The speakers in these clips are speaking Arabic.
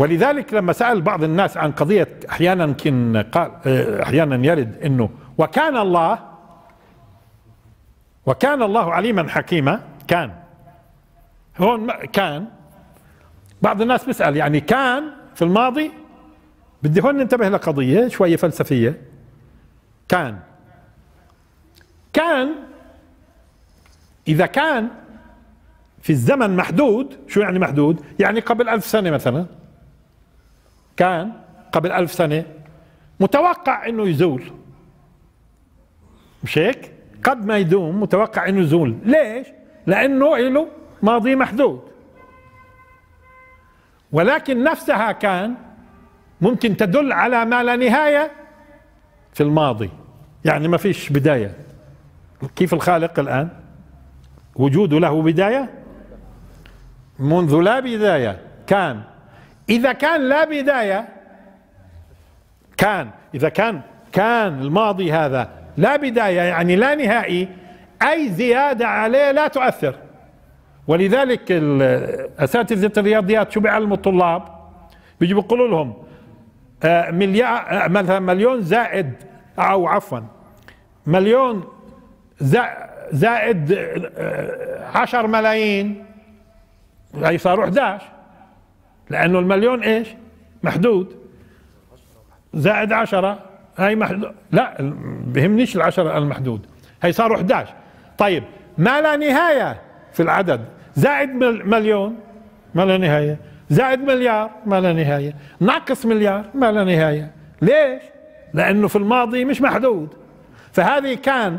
ولذلك لما سأل بعض الناس عن قضية أحيانا يمكن قال أحيانا يرد أنه وكان الله عليما حكيما، كان هون كان بعض الناس بيسأل يعني كان في الماضي، بدي هون ننتبه لقضية شوية فلسفية. كان إذا كان في الزمن محدود، شو يعني محدود؟ يعني قبل 1000 سنة مثلا، كان قبل 1000 سنة متوقع انه يزول، مش هيك؟ قد ما يدوم متوقع انه يزول. ليش؟ لانه له ماضي محدود. ولكن نفسها كان ممكن تدل على ما لا نهاية في الماضي، يعني ما فيش بداية. كيف الخالق الآن وجوده له بداية؟ منذ لا بداية. كان إذا كان لا بداية، كان إذا كان الماضي هذا لا بداية يعني لا نهائي، أي زيادة عليه لا تؤثر. ولذلك أساتذة الرياضيات شو بيعلموا الطلاب؟ بيجوا بيقولوا لهم مليار مثلا مليون زائد أو عفوا مليون زائد 10 ملايين، يعني صاروا 11، لأنه المليون إيش؟ محدود. زائد 10 هاي محدود، لا بهمنيش ال10 المحدود، هي صاروا 11. طيب ما لا نهاية في العدد، زائد مليون ما لا نهاية، زائد مليار ما لا نهاية، ناقص مليار ما لا نهاية. ليش؟ لأنه في الماضي مش محدود. فهذه كان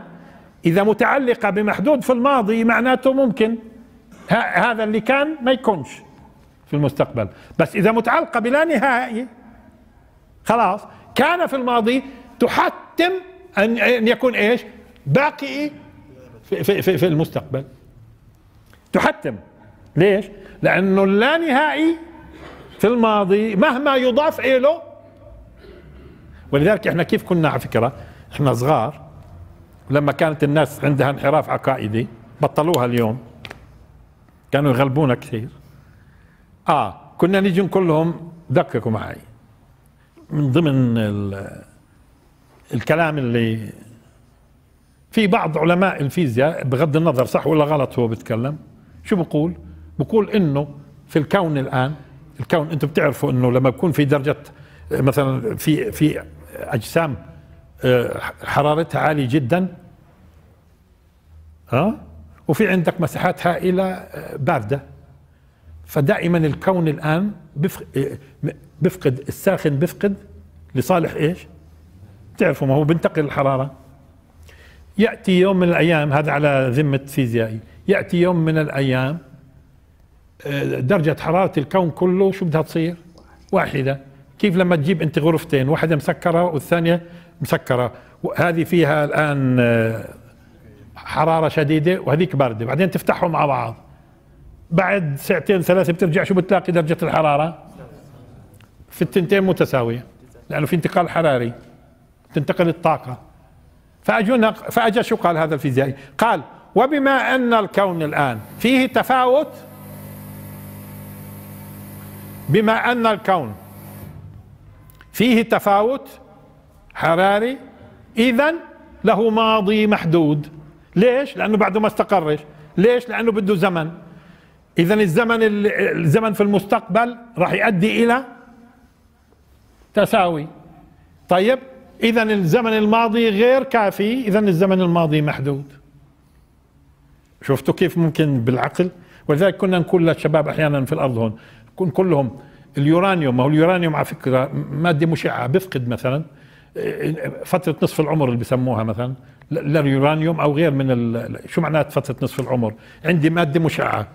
إذا متعلقة بمحدود في الماضي معناته ممكن هذا اللي كان ما يكونش في المستقبل، بس إذا متعلقة بلا نهاية خلاص كان في الماضي تحتم أن يكون إيش؟ باقي في المستقبل، تحتم. ليش؟ لأنه اللانهائي في الماضي مهما يضاف إله. ولذلك إحنا كيف كنا على فكرة إحنا صغار لما كانت الناس عندها انحراف عقائدي، بطلوها اليوم، كانوا يغلبونا كثير. كنا نيجي نقول لهم دققوا معي، من ضمن الكلام اللي في بعض علماء الفيزياء بغض النظر صح ولا غلط هو بيتكلم، شو بقول؟ بقول انه في الكون الان، الكون انتم بتعرفوا انه لما بكون في درجة مثلا في اجسام حرارتها عالية جدا وفي عندك مساحات هائلة باردة، فدائما الكون الان بفقد الساخن، بفقد لصالح ايش؟ بتعرفوا ما هو بنتقل الحرارة. يأتي يوم من الأيام، هذا على ذمة فيزيائي، يأتي يوم من الأيام درجة حرارة الكون كله شو بدها تصير؟ واحدة. كيف لما تجيب أنت غرفتين، واحدة مسكرة والثانية مسكرة، هذه فيها الآن حرارة شديدة وهذيك باردة، بعدين تفتحهم مع بعض، بعد ساعتين ثلاثة بترجع شو بتلاقي درجة الحرارة؟ في التنتين متساوية، لأنه في انتقال حراري، تنتقل الطاقة. فأجا شو قال هذا الفيزيائي؟ قال وبما أن الكون الآن فيه تفاوت، بما أن الكون فيه تفاوت حراري، إذن له ماضي محدود. ليش؟ لأنه بعده ما استقرش. ليش؟ لأنه بده زمن. إذن الزمن في المستقبل راح يؤدي إلى تساوي. طيب إذا الزمن الماضي غير كافي، إذا الزمن الماضي محدود. شفتوا كيف ممكن بالعقل؟ ولذلك كنا نقول للشباب أحيانا في الأرض هون، نقول لهم اليورانيوم، ما هو اليورانيوم على فكرة مادة مشعة، بفقد مثلا فترة نصف العمر اللي بسموها مثلا لليورانيوم أو غير من شو معنات فترة نصف العمر؟ عندي مادة مشعة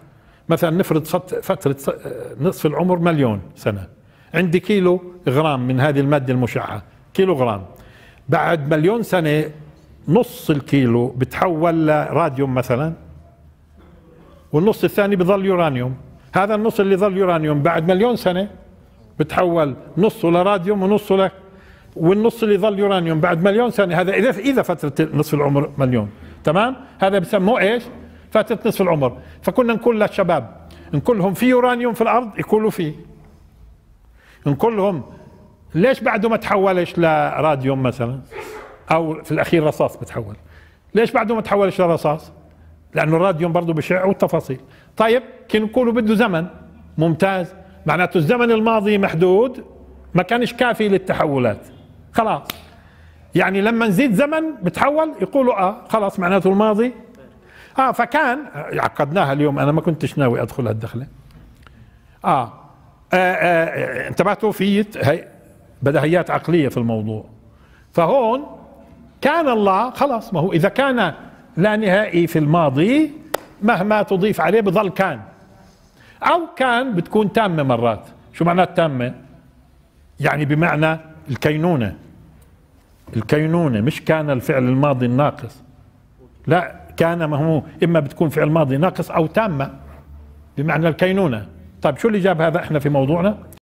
مثلا، نفرض فترة نصف العمر مليون سنة، عندي كيلو غرام من هذه المادة المشعة، كيلو غرام. بعد مليون سنة نص الكيلو بتحول لراديوم مثلا، والنص الثاني بظل يورانيوم. هذا النص اللي ظل يورانيوم بعد مليون سنة بتحول نصه لراديوم ونصه ل، والنص اللي ظل يورانيوم بعد مليون سنة، هذا إذا فترة نصف العمر مليون، تمام؟ هذا بسموه إيش؟ فترة نصف العمر. فكنا نقول للشباب، نقول لهم في يورانيوم في الأرض؟ يقولوا فيه. نقول لهم ليش بعده ما تحولش لراديوم مثلا، او في الاخير رصاص بتحول، ليش بعده ما تحولش لرصاص؟ لانه الراديوم برضه بشع والتفاصيل. طيب كي نقولوا بده زمن، ممتاز، معناته الزمن الماضي محدود ما كانش كافي للتحولات، خلاص. يعني لما نزيد زمن بتحول، يقولوا خلاص معناته الماضي فكان عقدناها اليوم، انا ما كنتش ناوي ادخل هالدخله. انتبهتوا في بدهيات عقليه في الموضوع. فهون كان الله خلاص، ما هو اذا كان لا نهائي في الماضي مهما تضيف عليه بظل كان، او كان بتكون تامه مرات. شو معنى تامه؟ يعني بمعنى الكينونه. الكينونه مش كان الفعل الماضي الناقص، لا، كان ما هو اما بتكون فعل ماضي ناقص او تامه بمعنى الكينونه. طيب شو اللي جاب هذا احنا في موضوعنا؟